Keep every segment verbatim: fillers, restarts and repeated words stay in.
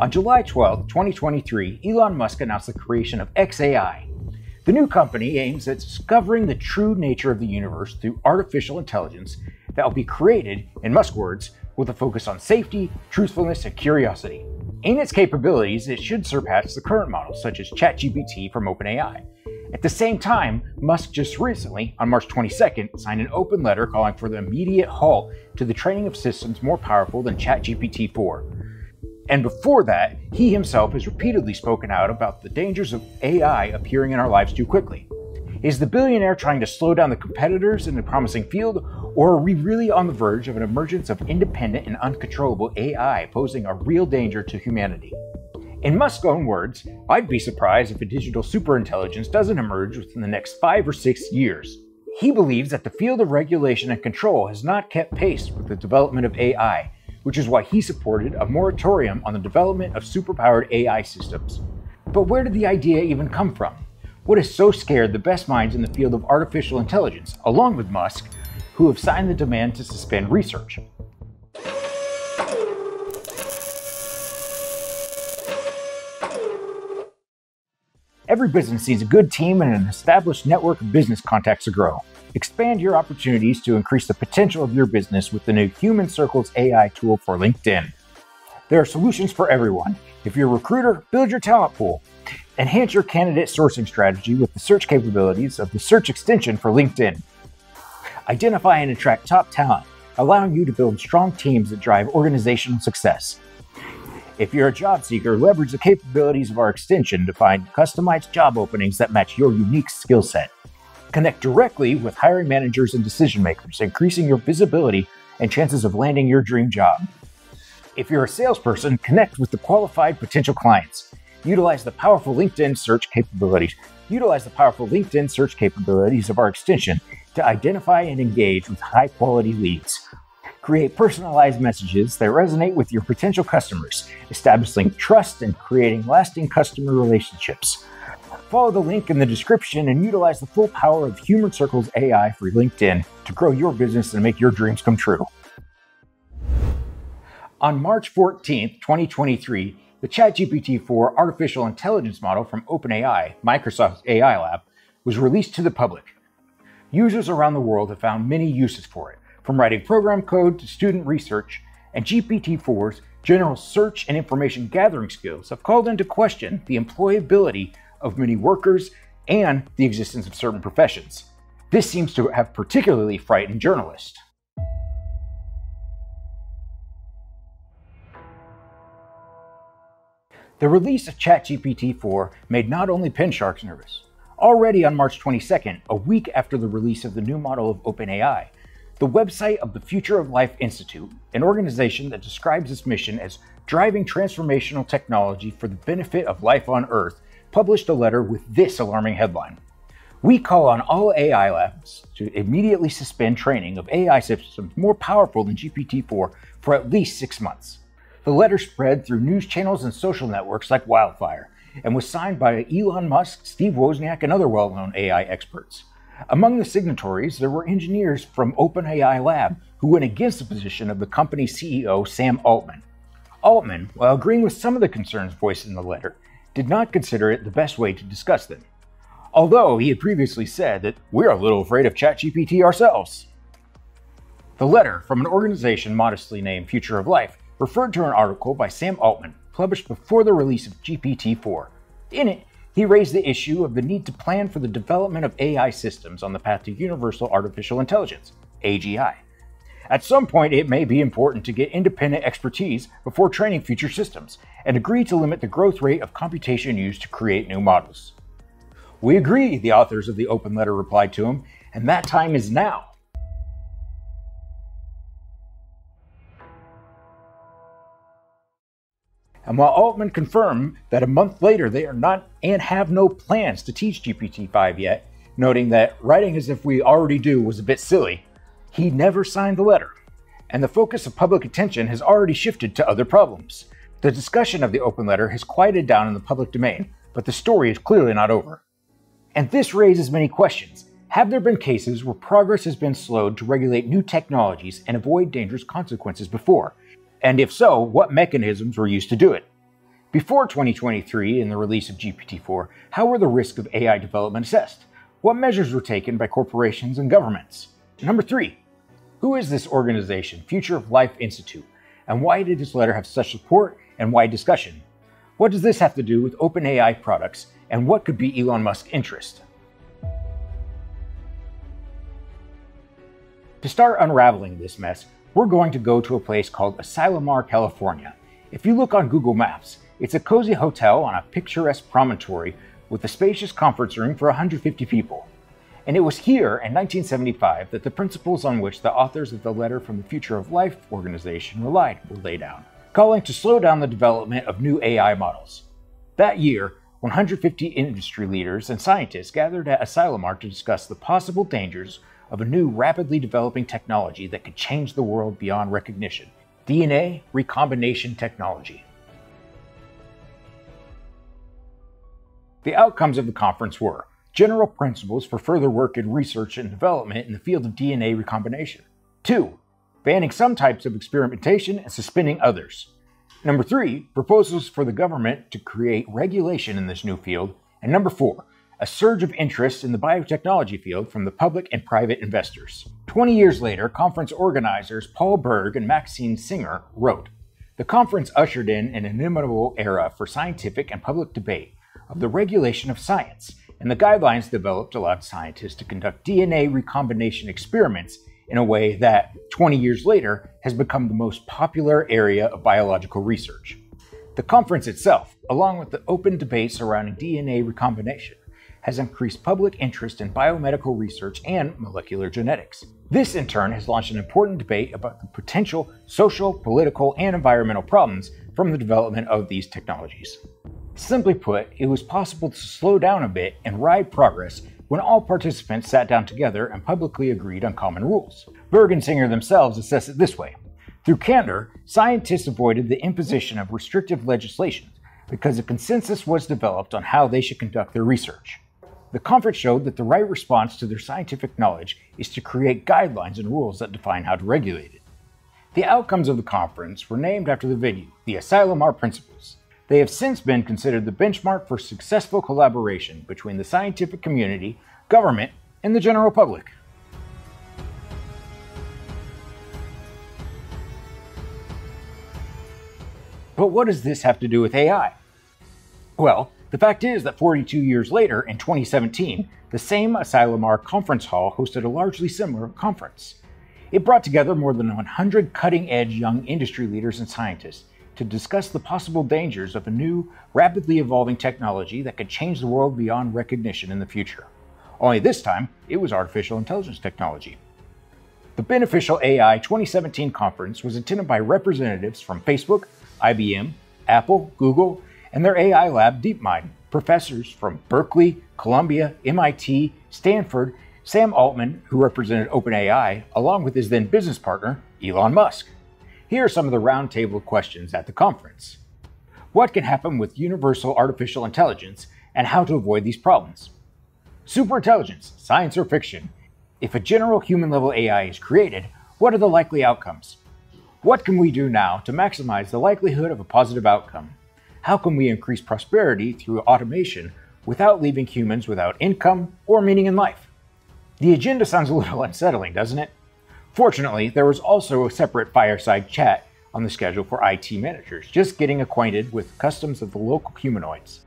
On July twelfth, twenty twenty-three, Elon Musk announced the creation of X A I. The new company aims at discovering the true nature of the universe through artificial intelligence that will be created, in Musk's words, with a focus on safety, truthfulness, and curiosity. In its capabilities, it should surpass the current models, such as ChatGPT from OpenAI. At the same time, Musk just recently, on March twenty-second, signed an open letter calling for the immediate halt to the training of systems more powerful than ChatGPT four. And before that, he himself has repeatedly spoken out about the dangers of A I appearing in our lives too quickly. Is the billionaire trying to slow down the competitors in the promising field, or are we really on the verge of an emergence of independent and uncontrollable A I posing a real danger to humanity? In Musk's own words, I'd be surprised if a digital superintelligence doesn't emerge within the next five or six years. He believes that the field of regulation and control has not kept pace with the development of A I, which is why he supported a moratorium on the development of superpowered A I systems. But where did the idea even come from? What has so scared the best minds in the field of artificial intelligence, along with Musk, who have signed the demand to suspend research? Every business needs a good team and an established network of business contacts to grow. Expand your opportunities to increase the potential of your business with the new Human Circles A I tool for LinkedIn. There are solutions for everyone. If you're a recruiter, build your talent pool. Enhance your candidate sourcing strategy with the search capabilities of the search extension for LinkedIn. Identify and attract top talent, allowing you to build strong teams that drive organizational success. If you're a job seeker, leverage the capabilities of our extension to find customized job openings that match your unique skill set. Connect directly with hiring managers and decision makers, increasing your visibility and chances of landing your dream job. If you're a salesperson, connect with the qualified potential clients. Utilize the powerful LinkedIn search capabilities. Utilize the powerful LinkedIn search capabilities of our extension to identify and engage with high-quality leads. Create personalized messages that resonate with your potential customers, establishing trust and creating lasting customer relationships. Follow the link in the description and utilize the full power of Human Circles A I for LinkedIn to grow your business and make your dreams come true. On March fourteenth, twenty twenty-three, the ChatGPT four artificial intelligence model from OpenAI, Microsoft's A I lab, was released to the public. Users around the world have found many uses for it, from writing program code to student research, and G P T four's general search and information gathering skills have called into question the employability of many workers and the existence of certain professions. This seems to have particularly frightened journalists. The release of ChatGPT four made not only pen sharks nervous. Already on March twenty-second, a week after the release of the new model of OpenAI, the website of the Future of Life Institute, an organization that describes its mission as driving transformational technology for the benefit of life on Earth, published a letter with this alarming headline. We call on all A I labs to immediately suspend training of A I systems more powerful than G P T four for at least six months. The letter spread through news channels and social networks like wildfire and was signed by Elon Musk, Steve Wozniak, and other well-known A I experts. Among the signatories, there were engineers from OpenAI Lab who went against the position of the company's C E O, Sam Altman. Altman, while agreeing with some of the concerns voiced in the letter, did not consider it the best way to discuss them, although he had previously said that we're a little afraid of ChatGPT ourselves. The letter, from an organization modestly named Future of Life, referred to an article by Sam Altman, published before the release of G P T four. In it, he raised the issue of the need to plan for the development of A I systems on the path to Universal Artificial Intelligence, A G I. At some point, it may be important to get independent expertise before training future systems and agree to limit the growth rate of computation used to create new models. We agree, the authors of the open letter replied to him, and that time is now. And while Altman confirmed that a month later they are not and have no plans to teach G P T five yet, noting that writing as if we already do was a bit silly, he never signed the letter, and the focus of public attention has already shifted to other problems. The discussion of the open letter has quieted down in the public domain, but the story is clearly not over. And this raises many questions. Have there been cases where progress has been slowed to regulate new technologies and avoid dangerous consequences before? And if so, what mechanisms were used to do it? Before twenty twenty-three and the release of G P T four, how were the risks of A I development assessed? What measures were taken by corporations and governments? Number three, who is this organization, Future of Life Institute, and why did this letter have such support and wide discussion? What does this have to do with OpenAI products, and what could be Elon Musk's interest? To start unraveling this mess, we're going to go to a place called Asilomar, California. If you look on Google Maps, it's a cozy hotel on a picturesque promontory with a spacious conference room for one hundred fifty people. And it was here in nineteen seventy-five that the principles on which the authors of the letter from the Future of Life organization relied were laid down, calling to slow down the development of new A I models. That year, one hundred fifty industry leaders and scientists gathered at Asilomar to discuss the possible dangers of a new rapidly developing technology that could change the world beyond recognition, D N A recombination technology. The outcomes of the conference were general principles for further work in research and development in the field of D N A recombination. Two, banning some types of experimentation and suspending others. Number three, proposals for the government to create regulation in this new field. And number four, a surge of interest in the biotechnology field from the public and private investors. twenty years later, conference organizers Paul Berg and Maxine Singer wrote, "The conference ushered in an inimitable era for scientific and public debate of the regulation of science, and the guidelines developed allowed scientists to conduct D N A recombination experiments in a way that, twenty years later, has become the most popular area of biological research." The conference itself, along with the open debate surrounding D N A recombination, has increased public interest in biomedical research and molecular genetics. This, in turn, has launched an important debate about the potential social, political, and environmental problems from the development of these technologies. Simply put, it was possible to slow down a bit and ride progress when all participants sat down together and publicly agreed on common rules. Berg and Singer themselves assess it this way: "Through candor, scientists avoided the imposition of restrictive legislation because a consensus was developed on how they should conduct their research. The conference showed that the right response to their scientific knowledge is to create guidelines and rules that define how to regulate it." The outcomes of the conference were named after the venue, the Asilomar Principles. They have since been considered the benchmark for successful collaboration between the scientific community, government, and the general public. But what does this have to do with A I? Well, the fact is that forty-two years later, in twenty seventeen, the same Asilomar Conference Hall hosted a largely similar conference. It brought together more than one hundred cutting-edge young industry leaders and scientists to discuss the possible dangers of a new, rapidly evolving technology that could change the world beyond recognition in the future. Only this time, it was artificial intelligence technology. The Beneficial A I twenty seventeen conference was attended by representatives from Facebook, I B M, Apple, Google, and their A I lab, DeepMind, professors from Berkeley, Columbia, M I T, Stanford, Sam Altman, who represented OpenAI, along with his then business partner, Elon Musk. Here are some of the roundtable questions at the conference. What can happen with universal artificial intelligence and how to avoid these problems? Superintelligence, science or fiction? If a general human-level A I is created, what are the likely outcomes? What can we do now to maximize the likelihood of a positive outcome? How can we increase prosperity through automation without leaving humans without income or meaning in life? The agenda sounds a little unsettling, doesn't it? Fortunately, there was also a separate fireside chat on the schedule for I T managers just getting acquainted with customs of the local humanoids.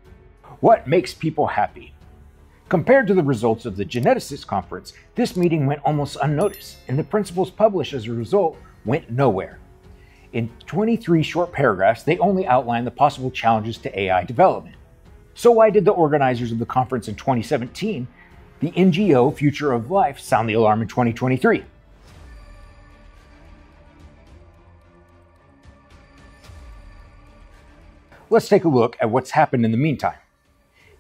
What makes people happy? Compared to the results of the geneticists conference, this meeting went almost unnoticed, and the principles published as a result went nowhere. In twenty-three short paragraphs, they only outlined the possible challenges to A I development. So why did the organizers of the conference in twenty seventeen, the N G O Future of Life, sound the alarm in twenty twenty-three? Let's take a look at what's happened in the meantime.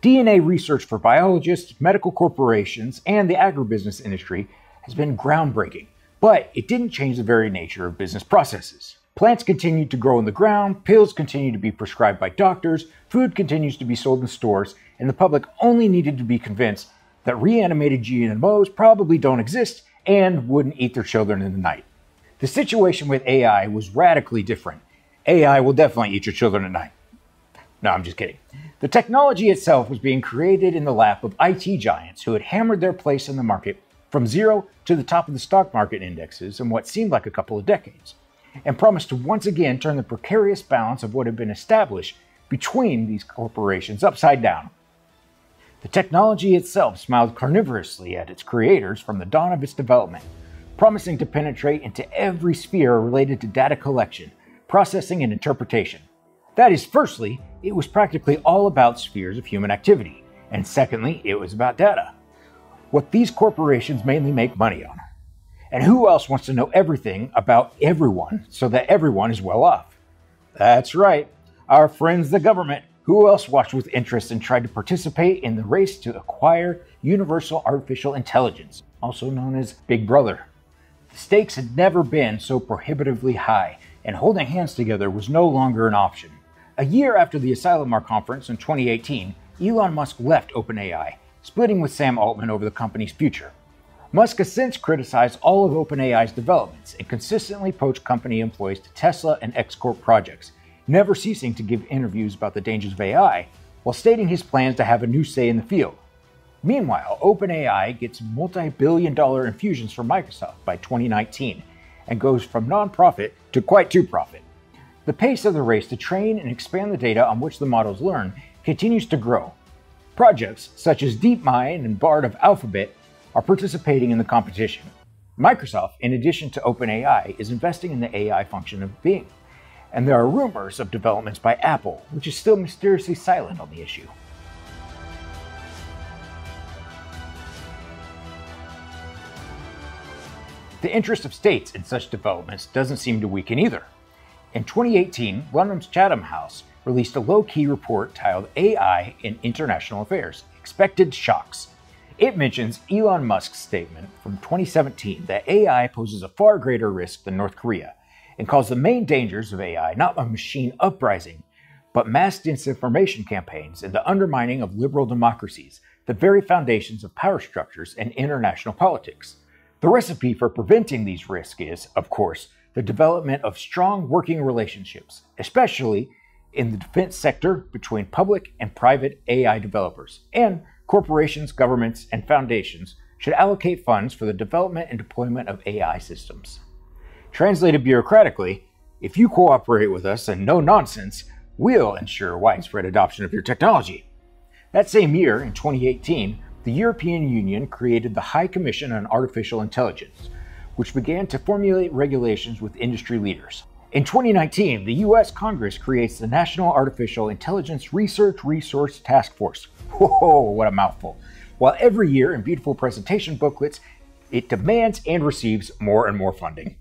D N A research for biologists, medical corporations, and the agribusiness industry has been groundbreaking, but it didn't change the very nature of business processes. Plants continue to grow in the ground, pills continue to be prescribed by doctors, food continues to be sold in stores, and the public only needed to be convinced that reanimated G M Os probably don't exist and wouldn't eat their children in the night. The situation with A I was radically different. A I will definitely eat your children at night. No, I'm just kidding. The technology itself was being created in the lap of I T giants who had hammered their place in the market from zero to the top of the stock market indexes in what seemed like a couple of decades, and promised to once again turn the precarious balance of what had been established between these corporations upside down. The technology itself smiled carnivorously at its creators from the dawn of its development, promising to penetrate into every sphere related to data collection, processing, and interpretation. That is, firstly, it was practically all about spheres of human activity, and secondly, it was about data, what these corporations mainly make money on. And who else wants to know everything about everyone so that everyone is well off? That's right, our friends the government. Who else watched with interest and tried to participate in the race to acquire universal artificial intelligence, also known as Big Brother? The stakes had never been so prohibitively high, and holding hands together was no longer an option. A year after the Asilomar conference in twenty eighteen, Elon Musk left OpenAI, splitting with Sam Altman over the company's future. Musk has since criticized all of OpenAI's developments and consistently poached company employees to Tesla and X-Corp projects, never ceasing to give interviews about the dangers of A I while stating his plans to have a new say in the field. Meanwhile, OpenAI gets multi-billion dollar infusions from Microsoft by twenty nineteen and goes from non-profit to quite to profit. The pace of the race to train and expand the data on which the models learn continues to grow. Projects such as DeepMind and Bard of Alphabet are participating in the competition. Microsoft, in addition to OpenAI, is investing in the A I function of Bing, and there are rumors of developments by Apple, which is still mysteriously silent on the issue. The interest of states in such developments doesn't seem to weaken either. In twenty eighteen, London's Chatham House released a low-key report titled A I in International Affairs: Expected Shocks. It mentions Elon Musk's statement from twenty seventeen that A I poses a far greater risk than North Korea, and calls the main dangers of A I not a machine uprising, but mass disinformation campaigns and the undermining of liberal democracies, the very foundations of power structures and international politics. The recipe for preventing these risks is, of course, the development of strong working relationships, especially in the defense sector between public and private A I developers. And corporations, governments, and foundations should allocate funds for the development and deployment of A I systems. Translated bureaucratically, if you cooperate with us and no nonsense, we'll ensure widespread adoption of your technology. That same year, in twenty eighteen, the European Union created the High Commission on Artificial Intelligence, which began to formulate regulations with industry leaders. In twenty nineteen, the U S Congress creates the National Artificial Intelligence Research Resource Task Force. Whoa, what a mouthful. While every year in beautiful presentation booklets, it demands and receives more and more funding.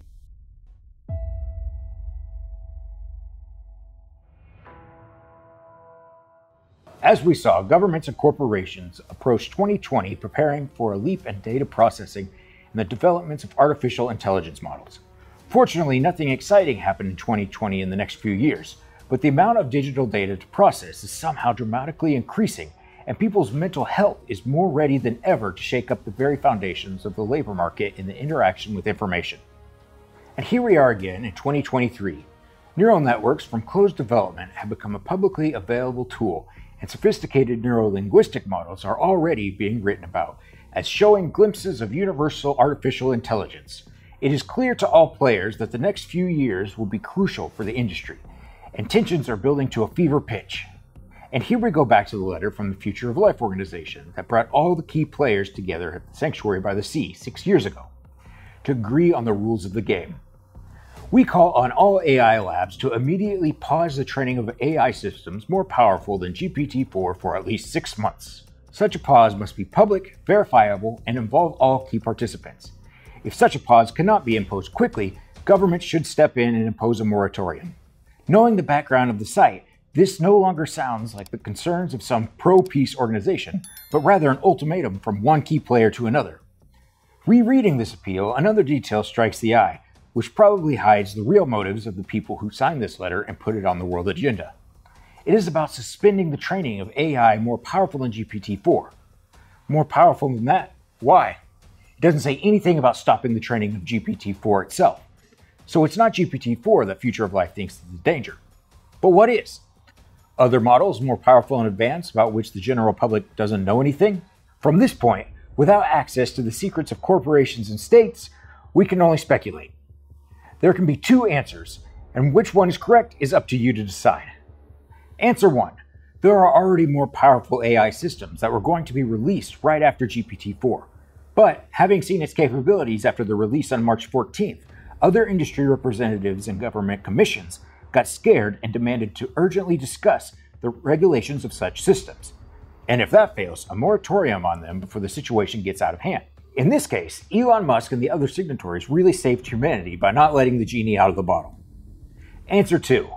As we saw, governments and corporations approached twenty twenty preparing for a leap in data processing and the developments of artificial intelligence models. Fortunately, nothing exciting happened in twenty twenty in the next few years, but the amount of digital data to process is somehow dramatically increasing, and people's mental health is more ready than ever to shake up the very foundations of the labor market in the interaction with information. And here we are again in twenty twenty-three. Neural networks from closed development have become a publicly available tool, and sophisticated neuro-linguistic models are already being written about as showing glimpses of universal artificial intelligence. It is clear to all players that the next few years will be crucial for the industry, and tensions are building to a fever pitch. And here we go back to the letter from the Future of Life organization that brought all the key players together at the Sanctuary by the Sea six years ago to agree on the rules of the game. We call on all A I labs to immediately pause the training of A I systems more powerful than G P T four for at least six months. Such a pause must be public, verifiable, and involve all key participants. If such a pause cannot be imposed quickly, governments should step in and impose a moratorium. Knowing the background of the site, this no longer sounds like the concerns of some pro-peace organization, but rather an ultimatum from one key player to another. Rereading this appeal, another detail strikes the eye, which probably hides the real motives of the people who signed this letter and put it on the world agenda. It is about suspending the training of A I more powerful than G P T four. More powerful than that? Why? It doesn't say anything about stopping the training of G P T four itself. So it's not G P T four that Future of Life thinks is the danger. But what is? other models more powerful and advanced about which the general public doesn't know anything? From this point, without access to the secrets of corporations and states, we can only speculate. There can be two answers, and which one is correct is up to you to decide. Answer one. There are already more powerful A I systems that were going to be released right after G P T four. But having seen its capabilities after the release on March fourteenth, other industry representatives and government commissions got scared and demanded to urgently discuss the regulations of such systems. And if that fails, a moratorium on them before the situation gets out of hand. In this case, Elon Musk and the other signatories really saved humanity by not letting the genie out of the bottle. Answer two.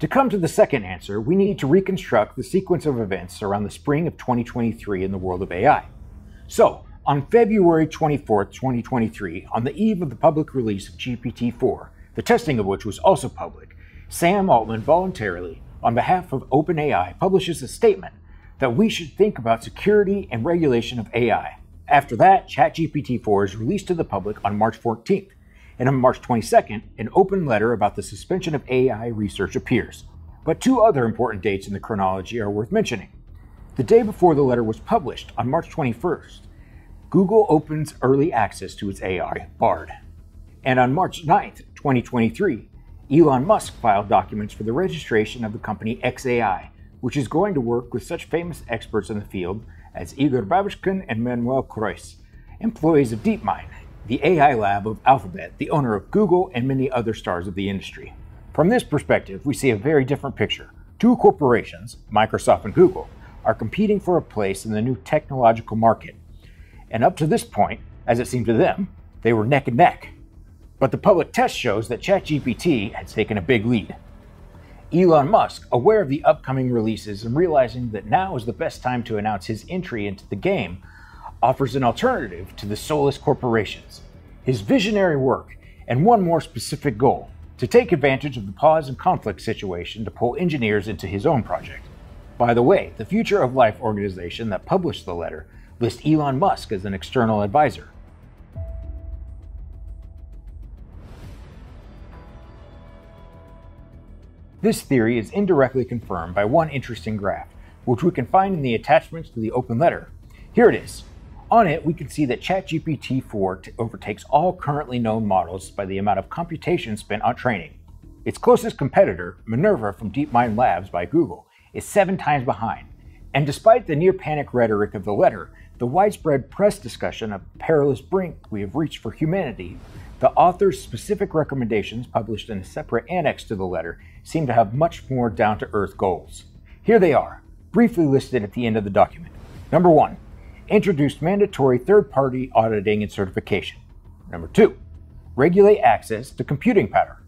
To come to the second answer, we need to reconstruct the sequence of events around the spring of twenty twenty-three in the world of A I. So, on February twenty-fourth, twenty twenty-three, on the eve of the public release of G P T four, the testing of which was also public, Sam Altman voluntarily, on behalf of OpenAI, publishes a statement that we should think about security and regulation of A I. After that, Chat G P T four is released to the public on March fourteenth. And on March twenty-second, an open letter about the suspension of A I research appears. But two other important dates in the chronology are worth mentioning. The day before the letter was published, on March twenty-first, Google opens early access to its A I, Bard. And on March ninth, twenty twenty-three, Elon Musk filed documents for the registration of the company X A I, which is going to work with such famous experts in the field as Igor Babushkin and Manuel Croix, employees of DeepMind, the A I lab of Alphabet, the owner of Google, and many other stars of the industry. From this perspective, we see a very different picture. Two corporations, Microsoft and Google, are competing for a place in the new technological market. And up to this point, as it seemed to them, they were neck and neck. But the public test shows that Chat G P T had taken a big lead. Elon Musk, aware of the upcoming releases and realizing that now is the best time to announce his entry into the game, offers an alternative to the soulless corporations. His visionary work, and one more specific goal, to take advantage of the pause and conflict situation to pull engineers into his own project. By the way, the Future of Life organization that published the letter lists Elon Musk as an external advisor. This theory is indirectly confirmed by one interesting graph, which we can find in the attachments to the open letter. Here it is. On it, we can see that Chat G P T four overtakes all currently known models by the amount of computation spent on training. Its closest competitor, Minerva from DeepMind Labs by Google, is seven times behind. And despite the near-panic rhetoric of the letter, the widespread press discussion of the perilous brink we have reached for humanity, the author's specific recommendations published in a separate annex to the letter seem to have much more down-to-earth goals. Here they are, briefly listed at the end of the document. Number one. Introduced mandatory third-party auditing and certification. Number two, regulate access to computing power.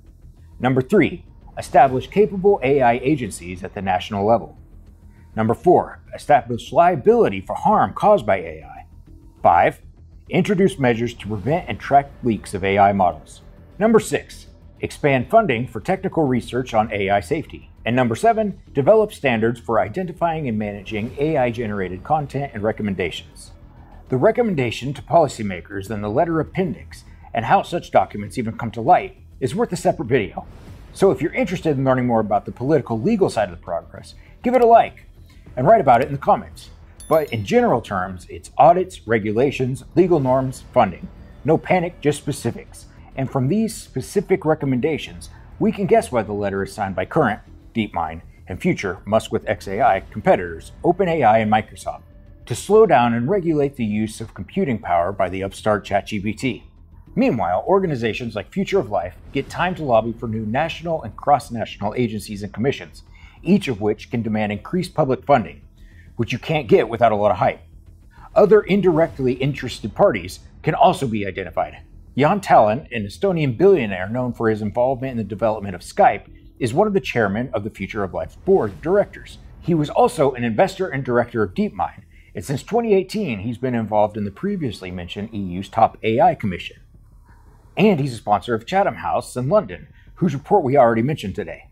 Number three, establish capable A I agencies at the national level. Number four, establish liability for harm caused by A I. Five, introduce measures to prevent and track leaks of A I models. Number six, expand funding for technical research on A I safety. And number seven, develop standards for identifying and managing A I-generated content and recommendations. The recommendation to policymakers in the letter appendix and how such documents even come to light is worth a separate video. So if you're interested in learning more about the political legal side of the progress, give it a like and write about it in the comments. But in general terms, it's audits, regulations, legal norms, funding. No panic, just specifics. And from these specific recommendations, we can guess why the letter is signed by current, DeepMind, and future, Musk with X A I, competitors, OpenAI and Microsoft, to slow down and regulate the use of computing power by the upstart Chat G P T. Meanwhile, organizations like Future of Life get time to lobby for new national and cross-national agencies and commissions, each of which can demand increased public funding, which you can't get without a lot of hype. Other indirectly interested parties can also be identified. Jan Tallinn, an Estonian billionaire known for his involvement in the development of Skype, is one of the chairmen of the Future of Life board of directors. He was also an investor and director of DeepMind, and since twenty eighteen, he's been involved in the previously mentioned E U's top A I commission. And he's a sponsor of Chatham House in London, whose report we already mentioned today.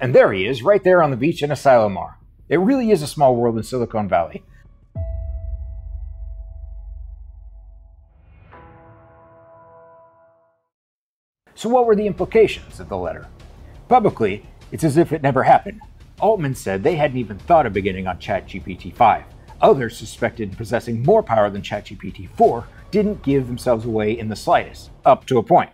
And there he is, right there on the beach in Asilomar. It really is a small world in Silicon Valley. So what were the implications of the letter? Publicly, it's as if it never happened. Altman said they hadn't even thought of beginning on ChatGPT five. Others suspected possessing more power than ChatGPT four didn't give themselves away in the slightest, up to a point.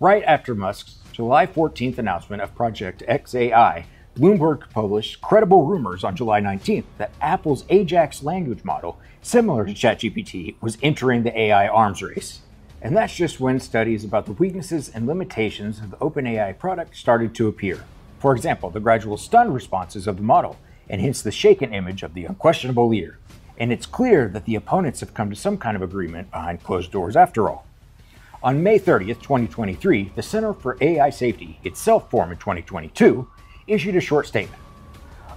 Right after Musk's July fourteenth announcement of Project X A I, Bloomberg published credible rumors on July nineteenth that Apple's Ajax language model, similar to ChatGPT, was entering the A I arms race. And that's just when studies about the weaknesses and limitations of the OpenAI product started to appear. For example, the gradual stunned responses of the model, and hence the shaken image of the unquestionable leader. And it's clear that the opponents have come to some kind of agreement behind closed doors after all. On May thirtieth, twenty twenty-three, the Center for A I Safety, itself formed in twenty twenty-two, issued a short statement.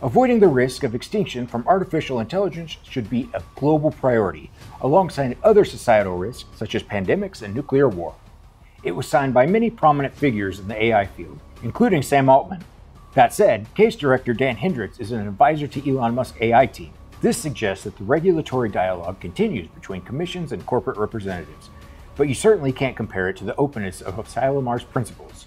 Avoiding the risk of extinction from artificial intelligence should be a global priority, alongside other societal risks such as pandemics and nuclear war. It was signed by many prominent figures in the A I field, including Sam Altman. That said, case director Dan Hendricks is an advisor to Elon Musk's A I team. This suggests that the regulatory dialogue continues between commissions and corporate representatives, but you certainly can't compare it to the openness of Asilomar's Principles.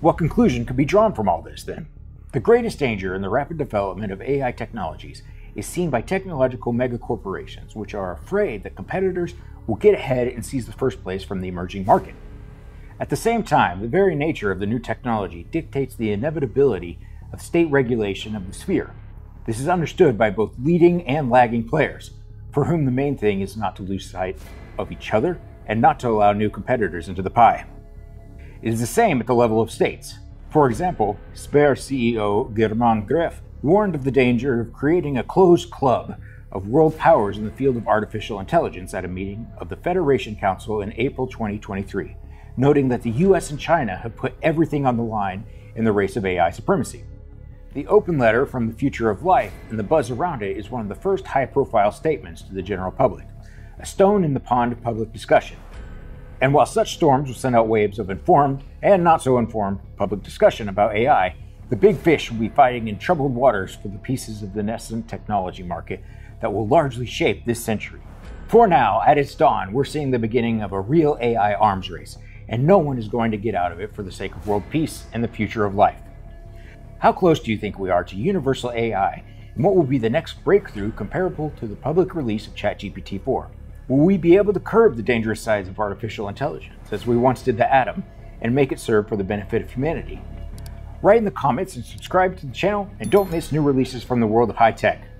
What conclusion could be drawn from all this, then? The greatest danger in the rapid development of A I technologies is seen by technological megacorporations, which are afraid that competitors will get ahead and seize the first place from the emerging market. At the same time, the very nature of the new technology dictates the inevitability of state regulation of the sphere. This is understood by both leading and lagging players, for whom the main thing is not to lose sight of each other and not to allow new competitors into the pie. It is the same at the level of states. For example, Sber C E O Germán Greff warned of the danger of creating a closed club of world powers in the field of artificial intelligence at a meeting of the Federation Council in April twenty twenty-three, noting that the U S and China have put everything on the line in the race of A I supremacy. The open letter from the Future of Life and the buzz around it is one of the first high-profile statements to the general public, a stone in the pond of public discussion. And while such storms will send out waves of informed and not so informed public discussion about A I, the big fish will be fighting in troubled waters for the pieces of the nascent technology market that will largely shape this century. For now, at its dawn, we're seeing the beginning of a real A I arms race, and no one is going to get out of it for the sake of world peace and the future of life. How close do you think we are to universal A I, and what will be the next breakthrough comparable to the public release of ChatGPT four? Will we be able to curb the dangerous sides of artificial intelligence, as we once did the atom, and make it serve for the benefit of humanity? Write in the comments and subscribe to the channel, and don't miss new releases from the world of high tech.